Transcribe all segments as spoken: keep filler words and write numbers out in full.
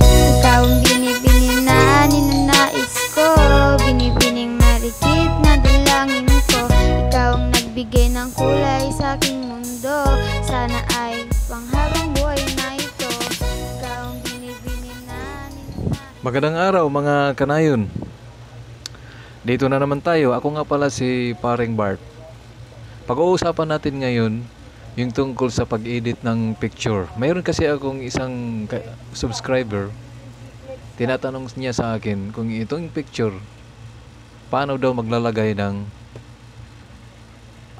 Ikaw bini-bini na ninanais ko, bini-bining marikit na dalangin ko. Ikaw ang nagbigay ng kulay sa aking mundo, sana ay panghabang buhay na ito. Ikaw ang bini-bini na ninanais. Magandang araw mga kanayon. Dito na naman tayo. Ako nga pala si Paring Bart. Pag-uusapan natin ngayon yung tungkol sa pag-edit ng picture. Mayroon kasi akong isang subscriber, tinatanong niya sa akin kung itong picture, paano daw maglalagay ng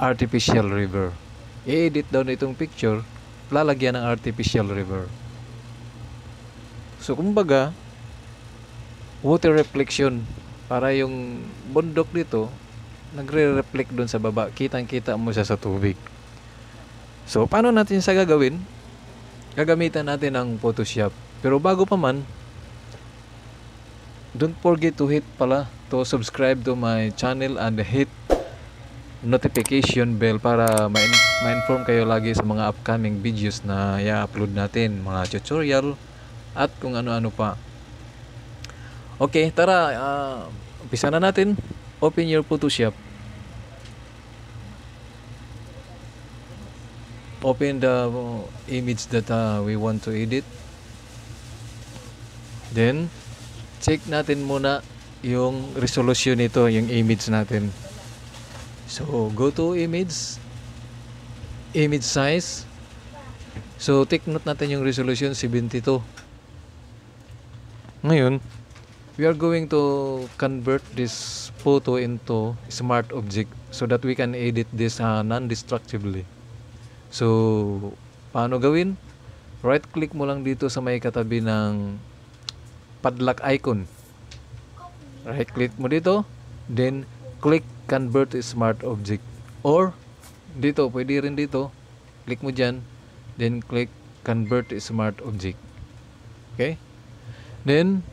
artificial river. I-edit daw na itong picture, lalagyan ng artificial river. So kumbaga, water reflection, para yung bundok dito, nagre-reflect doon sa baba, kitang-kita mo siya sa tubig. So, paano natin sa gagawin? Gagamitan natin ang Photoshop. Pero bago pa man, don't forget to hit pala to subscribe to my channel and hit notification bell para ma-inform kayo lagi sa mga upcoming videos na i-upload natin, mga tutorial at kung ano-ano pa. Okay, tara, uh, umpisa na natin. Open your Photoshop. Open the image that uh, we want to edit. Then, check natin muna yung resolution nito, yung image natin. So, go to image. Image size. So, take note natin yung resolution, seventy-two. Ngayon, we are going to convert this photo into smart object so that we can edit this uh, non-destructively. So, paano gawin? Right click mo lang dito sa may katabi ng padlock icon. Right click mo dito, then click convert to smart object. Or, dito, pwede rin dito, click mo dyan, then click convert to smart object. Okay? Then,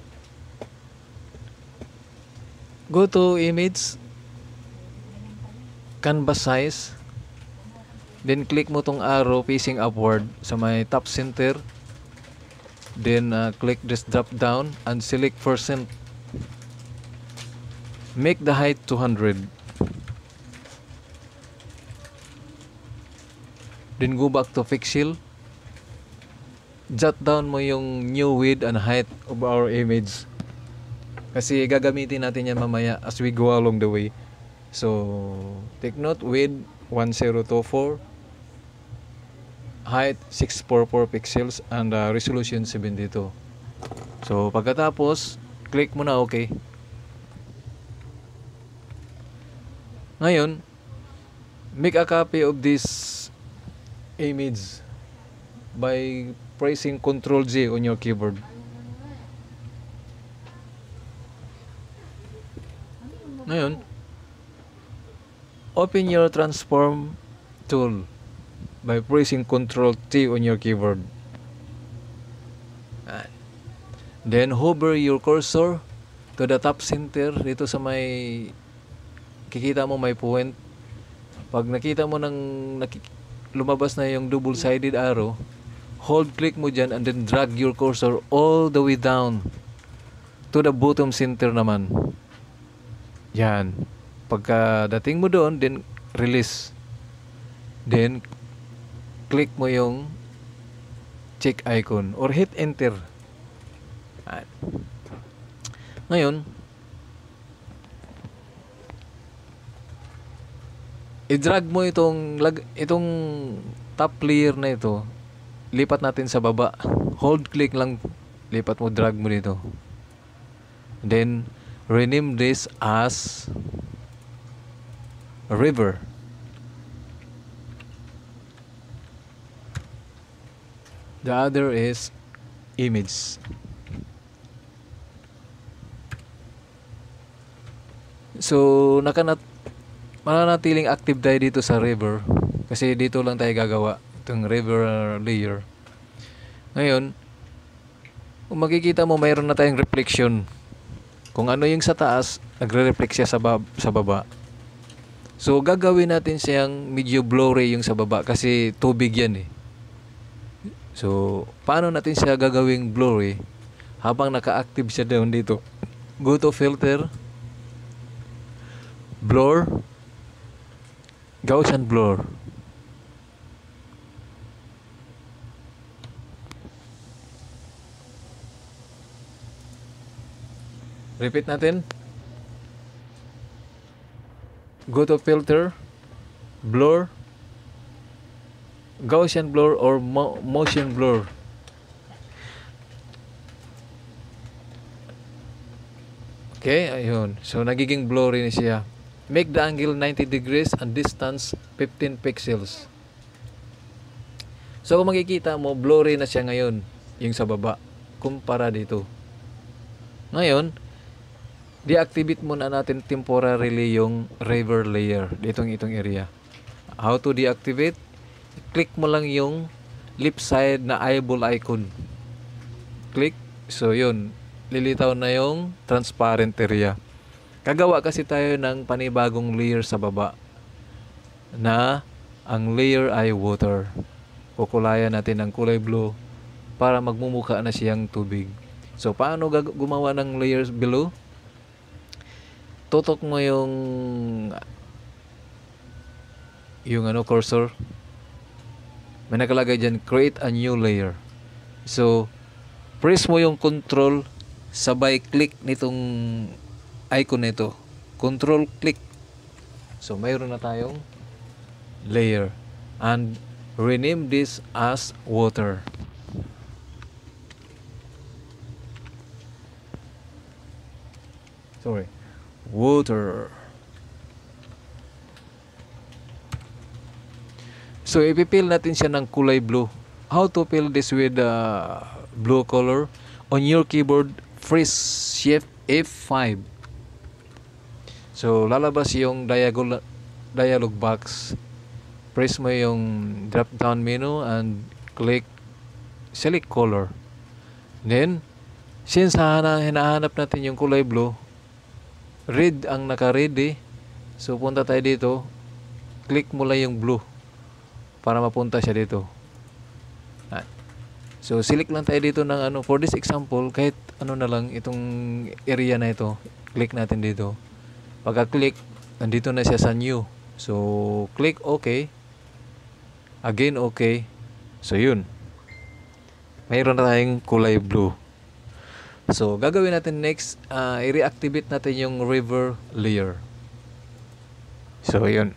go to image, canvas size, then click mo tong arrow facing upward sa may top center, then uh, click this drop down and select percent. Make the height two hundred. Then go back to pixel. Jot down mo yung new width and height of our image. Kasi gagamitin natin yan mamaya as we go along the way. So, take note, width one thousand twenty-four, height six hundred forty-four pixels, and uh, resolution seventy-two. So, pagkatapos, click mo na OK. Ngayon, make a copy of this image by pressing control J on your keyboard. Ngayon, open your transform tool by pressing control T on your keyboard. Then hover your cursor to the top center, dito sa may kikita mo may point. Pag nakita mo ng nakik lumabas na yung double-sided arrow, hold click mo dyan and then drag your cursor all the way down to the bottom center naman. Yan. Pagkadating mo doon, then release. Then, click mo yung check icon or hit enter. Ngayon, i-drag mo itong, itong top layer na ito. Lipat natin sa baba. Hold click lang. Lipat mo, drag mo dito. Then, rename this as river. The other is image. So, nakanat mananatiling active tayo dito sa river kasi dito lang tayo gagawa itong river layer. Ngayon, kung makikita mo mayroon na tayong reflection. Kung ano yung sa taas, nagre-reflect siya sa, bab sa baba. So, gagawin natin siyang medyo blurry yung sa baba kasi tubig yan eh. So, paano natin siya gagawing blurry? Abang nakaaktive siya down dito. Go to filter, blur, Gaussian blur. Repeat natin. Go to filter, blur, Gaussian blur or mo motion blur. Okay, ayun. So nagiging blurry na siya. Make the angle ninety degrees and distance fifteen pixels. So kung makikita mo, blurry na siya ngayon yung sa baba kumpara dito. Ngayon, deactivate muna natin temporarily yung river layer ditong itong area. How to deactivate? Click mo lang yung left side na eyeball icon. Click. So yun, lilitaw na yung transparent area. Kagawa kasi tayo ng panibagong layer sa baba na ang layer ay water. Kukulayan natin ng kulay blue para magmumukha na siyang tubig. So paano gumawa ng layers below? Tutok mo yung yung ano cursor, may nakalagay dyan, create a new layer. So press mo yung control sabay click nitong icon nito, control click. So mayroon na tayong layer and rename this as water. Sorry, water. So ipipill natin siya ng kulay blue. How to fill this with uh, blue color? On your keyboard, press shift F five. So lalabas yung dialog dialog box. Press mo yung drop down menu and click select color. Then since hinahanap natin yung kulay blue, red ang naka-ready. So punta tayo dito, click mo lang yung blue para mapunta siya dito. So select lang tayo dito ng ano, for this example, kahit ano na lang itong area na ito, click natin dito. Pagka click, nandito na siya sa new. So click OK, again OK. So yun, mayroon na tayong kulay blue. So gagawin natin next, uh, i-reactivate natin yung river layer. So yun.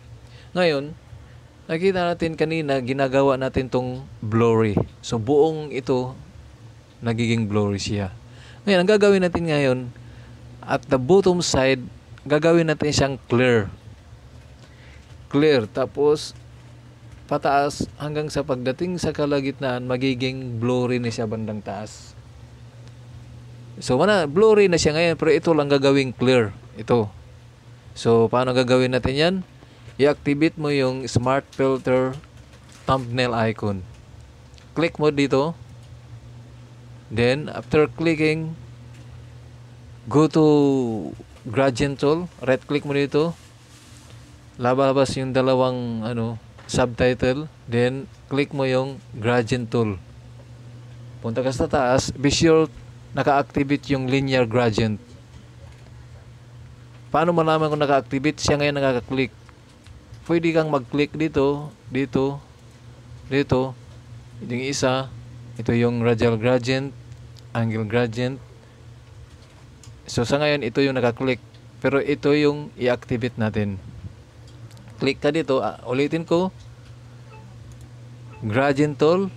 Ngayon, nakita natin kanina ginagawa natin tong blurry. So buong ito nagiging blurry siya. Ngayon, ang gagawin natin ngayon at the bottom side, gagawin natin siyang clear. Clear, tapos pataas hanggang sa pagdating sa kalagitnaan magiging blurry na siya bandang taas. So, mana, blurry na siya ngayon, pero ito lang gagawing clear. Ito. So, paano gagawin natin yan? I-activate mo yung Smart Filter Thumbnail Icon. Click mo dito. Then, after clicking, go to Gradient Tool. Right-click mo dito. Labas yung dalawang ano, subtitle. Then, click mo yung Gradient Tool. Punta ka sa taas. Be sure naka-activate yung linear gradient. Paano malaman kung naka-activate? Siya ngayon nakaka-click. Pwede kang mag-click dito, dito, dito. Ito yung isa. Ito yung radial gradient, angle gradient. So sa ngayon, ito yung nakaka-click. Pero ito yung i-activate natin. Click ka dito. Uh, ulitin ko. Gradient tool.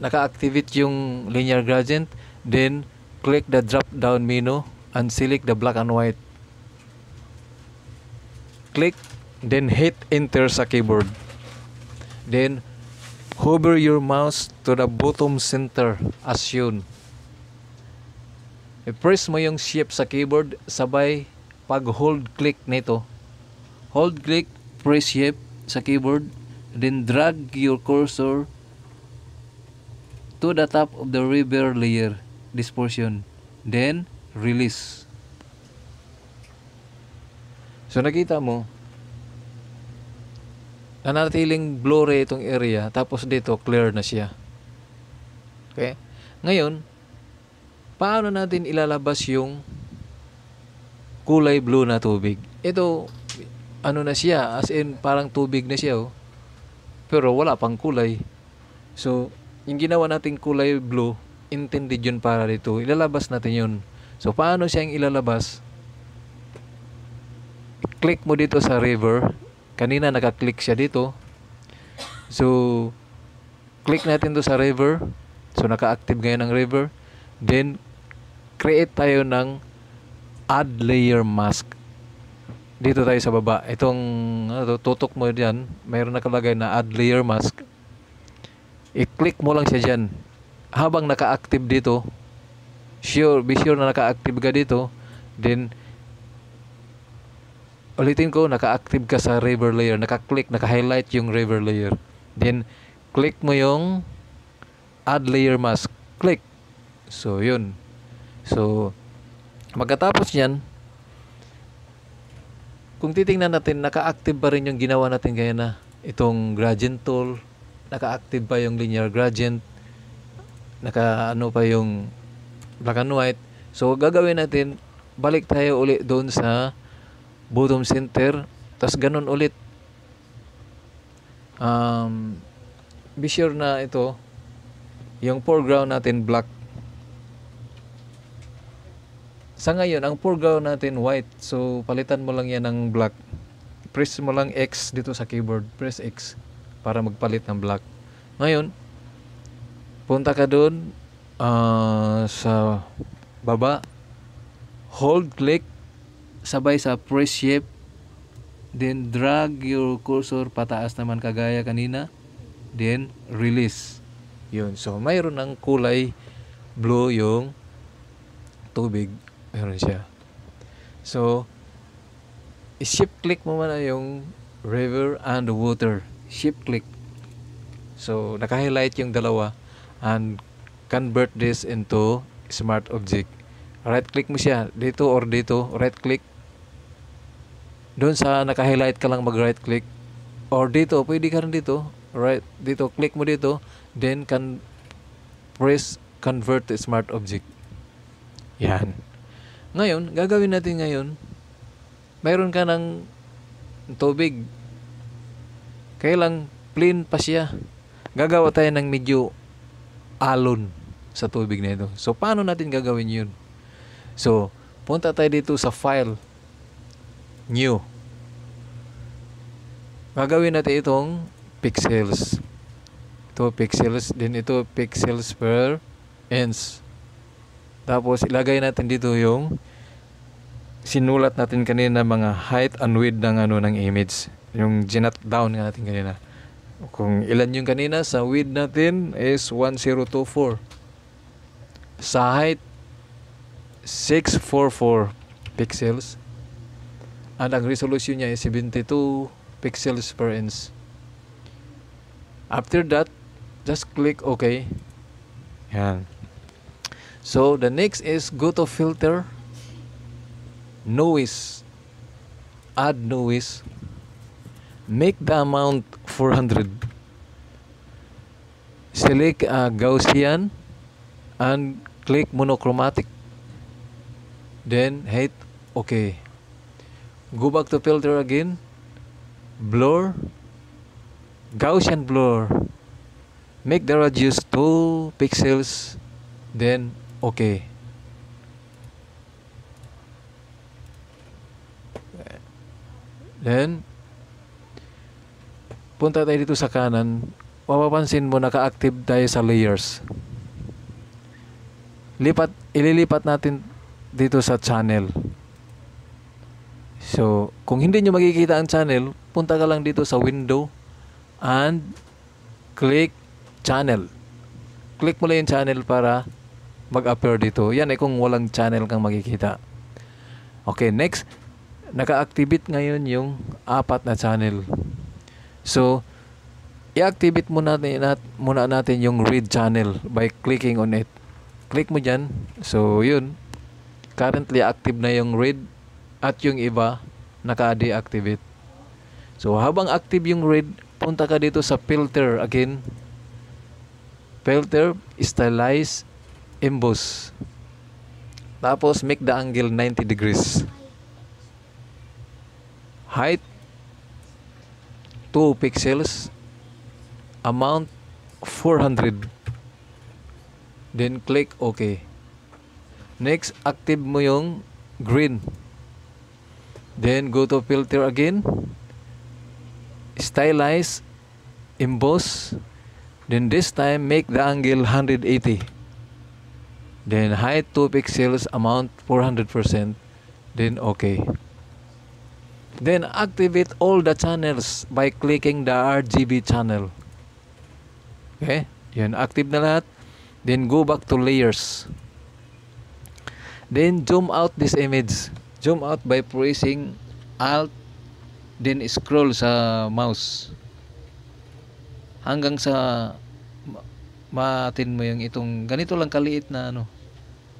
Naka-activate yung linear gradient. Then, click the drop-down menu and select the black and white. Click, then hit enter sa keyboard. Then, hover your mouse to the bottom center as yun. I-press mo yung shift sa keyboard, sabay pag-hold click nito. Hold click, press shift sa keyboard, then drag your cursor to the top of the river layer. This portion, then release. So nakita mo, nanatiling blurry itong area, tapos dito clear na siya. Okay? Ngayon, paano natin ilalabas yung kulay blue na tubig. Ito, ano na siya, as in parang tubig na siya, oh. Pero wala pang kulay. So, yung ginawa nating kulay blue, intended yun para dito. Ilalabas natin yun. So, paano siyang ilalabas? Click mo dito sa river. Kanina nakaklick siya dito. So, click natin to sa river. So, naka-active ngayon ang river. Then, create tayo ng add layer mask. Dito tayo sa baba. Itong ano, tutok mo dyan. Mayroon nakalagay na add layer mask. I-click mo lang siya dyan. Habang naka-active dito, sure, be sure na naka-active ka dito. Then, ulitin ko, naka-active ka sa river layer. Naka-click, naka-highlight yung river layer. Then, click mo yung add layer mask. Click. So, yun. So, pagkatapos niyan, kung titingnan natin, naka-active pa rin yung ginawa natin gaya na itong gradient tool, naka-active pa yung linear gradient, naka-ano pa yung black and white. So, gagawin natin, balik tayo ulit doon sa bottom center, tas ganun ulit. Um, be sure na ito, yung foreground natin black. Sa ngayon, ang foreground natin white. So, palitan mo lang yan ng black. Press mo lang X dito sa keyboard. Press X para magpalit ng black. Ngayon, punta ka doon uh, sa baba. Hold click. Sabay sa press shape. Then, drag your cursor pataas naman kagaya kanina. Then, release. Yun. So, mayroon ng kulay blue yung tubig. Meron siya. So, i-shift click mo muna yung river and the water. Shift click. So, naka-highlight yung dalawa and convert this into smart object. Right click mo siya. Dito or dito. Right click. Doon sa naka-highlight ka lang mag-right click. Or dito. Pwede ka rin dito. Right. Dito. Click mo dito. Then, can press convert to smart object. Yan. Ngayon, gagawin natin ngayon, mayroon ka ng tubig. Kailang plain pa siya. Gagawa tayo ng medyo alon sa tubig na ito. So, paano natin gagawin yun? So, punta tayo dito sa file. New. Gagawin natin itong pixels. Ito pixels, din ito pixels per inch. Tapos, ilagay natin dito yung sinulat natin kanina mga height and width ng, ano, ng image. Yung ginat down natin kanina. Kung ilan yung kanina, sa width natin is one thousand twenty-four. Sa height, six forty-four pixels. At ang resolution niya is seventy-two pixels per inch. After that, just click OK. Yan. So, the next is go to filter, noise, add noise, make the amount four hundred, select uh, Gaussian, and click monochromatic, then hit OK. Go back to filter again, blur, Gaussian blur, make the radius two pixels, then okay. Then, punta tayo dito sa kanan. Mapapansin mo, naka-active tayo sa layers. Lipat, ililipat natin dito sa channel. So, kung hindi nyo makikita ang channel, punta ka lang dito sa window and click channel. Click mo lang yung channel para mag-appear dito. Yan ay kung walang channel kang makikita. Okay, next. Naka-activate ngayon yung apat na channel. So, i-activate muna natin, nat, muna natin yung read channel by clicking on it. Click mo dyan. So, yun. Currently, active na yung read at yung iba naka-deactivate. So, habang active yung read, punta ka dito sa filter again. Filter, stylize, emboss. Tapos make the angle ninety degrees. Height two pixels. Amount four hundred. Then click OK. Next, active mo yung green. Then go to filter again. Stylize, emboss. Then this time make the angle one hundred eighty. Then height two pixels, amount four hundred percent. Then OK. Then activate all the channels by clicking the R G B channel. Okay, yan, active na lahat. Then go back to layers. Then zoom out this image. Zoom out by pressing Alt, then scroll sa mouse hanggang sa matin mo yung itong ganito lang kaliit na ano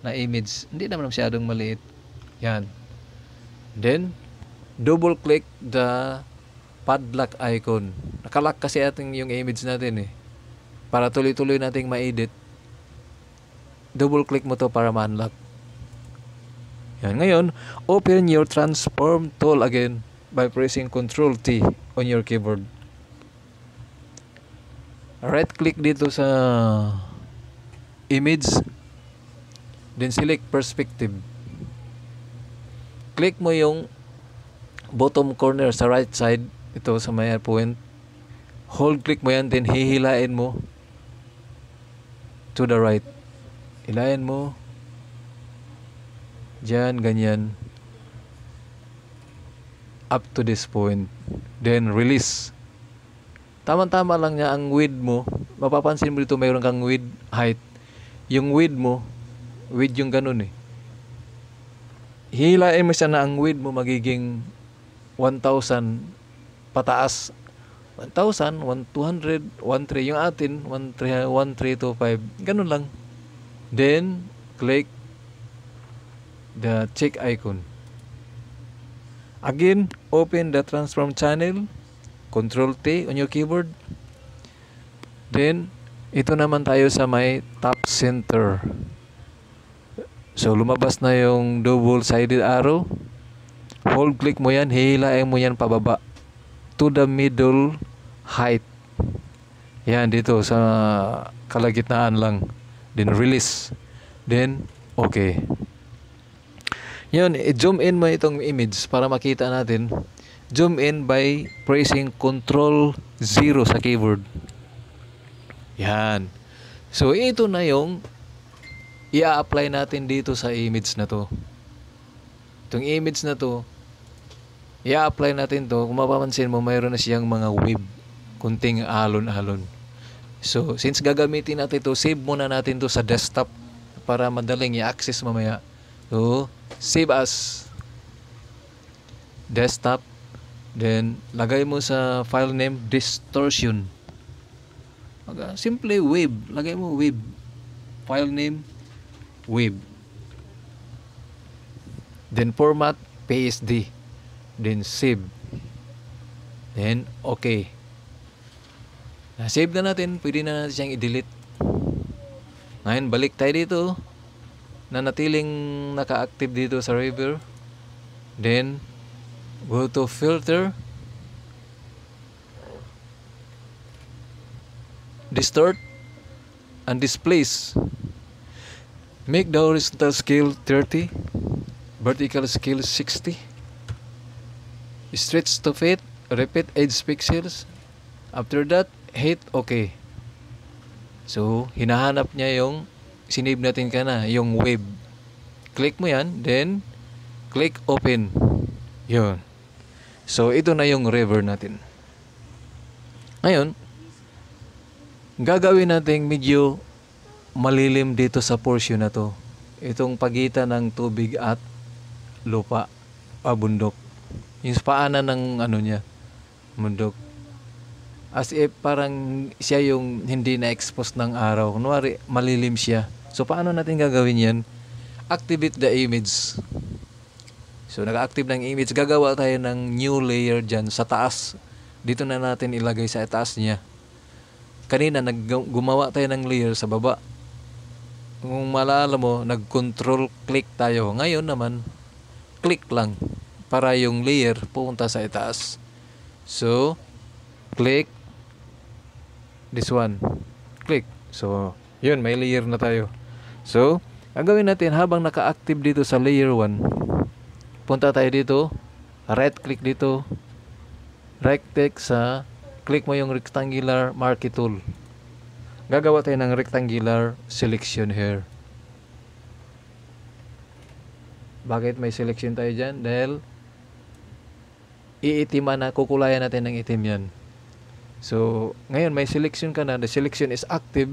na image. Hindi naman masyadong maliit. Yan. Then double click the padlock icon. Nakalock kasi ating yung image natin eh. Para tuloy-tuloy nating ma-edit, double click mo to para ma-unlock. Yan, ngayon, open your transform tool again by pressing Control T on your keyboard. Right click dito sa image, then select perspective. Click mo yung bottom corner sa right side, ito sa may point. Hold click mo yan, then hihilain mo to the right. Hilain mo. Diyan, ganyan. Up to this point. Then release. Tama-tama lang niya ang width mo. Mapapansin mo dito mayroon kang width, height. Yung width mo, width yung ganun eh. Hihilain mo siya na ang width mo magiging one thousand pataas. one thousand, one two hundred, one three. Yung atin, one three two five. Ganun lang. Then click the check icon. Again, open the transform channel, Control T on your keyboard. Then ito naman tayo sa may top center. So lumabas na yung double-sided arrow. Hold click mo yan, hihilain mo yan pababa to the middle height. Yan, dito sa kalagitnaan lang. Then release. Then okay. Yun, i-zoom in mo itong image para makita natin. Zoom in by pressing Control zero sa keyboard. Yan. So, ito na yung i-apply natin dito sa image na to. Itong image na to, i-apply natin to. Kung mapapansin mo, mayroon na siyang mga web. Kunting alon-alon. So, since gagamitin natin to, save muna natin to sa desktop para madaling i-access mamaya. So, save as desktop, then lagay mo sa file name distortion. Simply wave, lagay mo wave. File name wave. Then format P S D. Then save. Then okay. Na save na natin, pwede na natin siyang i-delete. Ngayon balik tayo dito. Nanatiling naka-active dito sa river. Then go to filter, distort, and displace. Make the horizontal scale thirty, vertical scale sixty, stretch to fit, repeat edge pixels. After that, hit OK. So hinahanap niya yung sinave natin ka na, yung web. Click mo yan, then click open. Yun. So, ito na yung river natin. Ngayon, gagawin natin medyo malilim dito sa portion na to. Itong pagitan ng tubig at lupa, pabundok. Yung paanan ng ano niya, bundok. As if parang siya yung hindi na-expose ng araw. Kunwari, malilim siya. So, paano natin gagawin yan? Activate the image. So, naka-active ng image. Gagawa tayo ng new layer dyan sa taas. Dito na natin ilagay sa taas niya. Kanina, nag gumawa tayo ng layer sa baba. Kung maalala mo, nag-control click tayo. Ngayon naman, click lang para yung layer pupunta sa itaas. So, click this one. Click. So, yun, may layer na tayo. So, ang gawin natin habang naka-active dito sa layer one, punta tayo dito, right click dito, right click sa, click mo yung rectangular marquee tool. Gagawa tayo ng rectangular selection here. Bakit may selection tayo dyan? Dahil iitiman na, kukulayan natin ng itim yan. So, ngayon may selection ka na. The selection is active.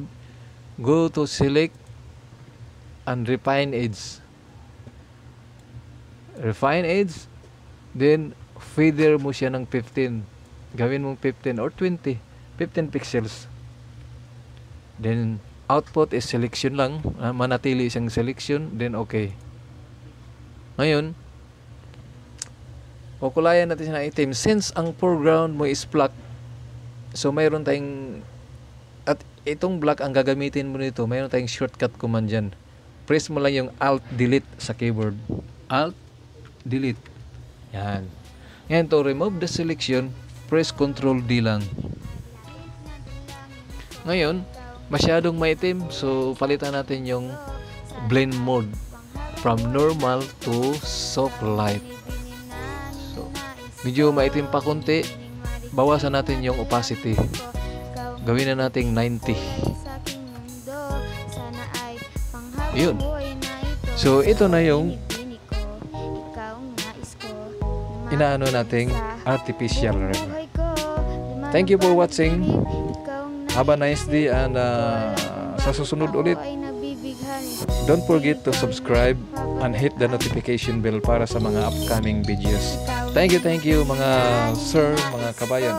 Go to select and refine edge. Refine edge. Then, feather mo siya ng fifteen. Gawin mong fifteen or twenty. fifteen pixels. Then, output is selection lang. Manatili siyang selection. Then, okay. Ngayon, kukulayan natin siya ng itim. Since ang foreground mo is black, so mayroon tayong, at itong black ang gagamitin mo nito, mayroon tayong shortcut command dyan. Press mo lang yung alt delete sa keyboard. Alt delete. Yan. Ngayon to remove the selection, press control D lang. Ngayon, masyadong maitim, so palitan natin yung blend mode from normal to soft light. So, medyo maitim pa konti. Bawasan natin yung opacity. Gawin na natin ninety. Yun. So, ito na yung inaano nating artificial river. Thank you for watching. Have a nice day and uh, sa susunod ulit. Don't forget to subscribe and hit the notification bell para sa mga upcoming videos. Thank you, thank you mga sir, mga kabayan.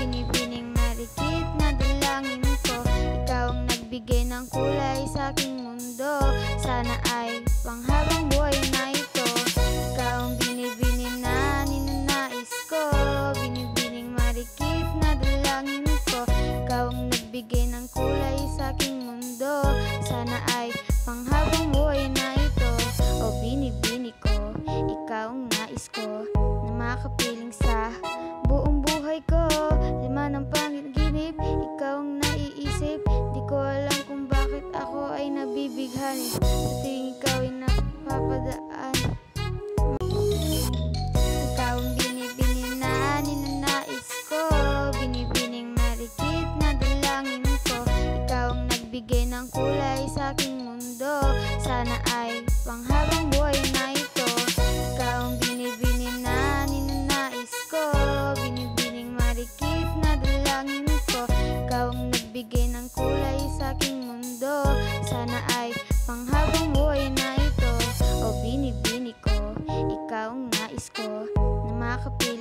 Binibining marikit na dalangin ko. Ikaw ang nagbigay ng kulay sa aking mundo. Sana ay panghabang buhay na ito. Ikaw ang binibining na ninanais ko. Binibining marikit na dalangin ko. Ikaw ang nagbigay ng kulay sa aking mundo. Sana ay panghabang buhay na ito. O binibini ko, ikaw ang nais ko. Makapiling sa buong buhay ko, lima ng pangit-ginip, ikaw ang naiisip. Di ko alam kung bakit ako ay nabibighanin. Sa tuwing ikaw ay napapadaan, ikaw ang binibinin na ninanais ko. Binibining marikit na dalangin ko. Ikaw ang nagbigay ng kulay sa aking mundo. Sana ay panghabang buhay na ito. Ikaw ang binibinin na bigay ng kulay sa aking mundo. Sana ay panghabang buhay na ito. O binibini ko, ikaw ang nais ko. Na makapiling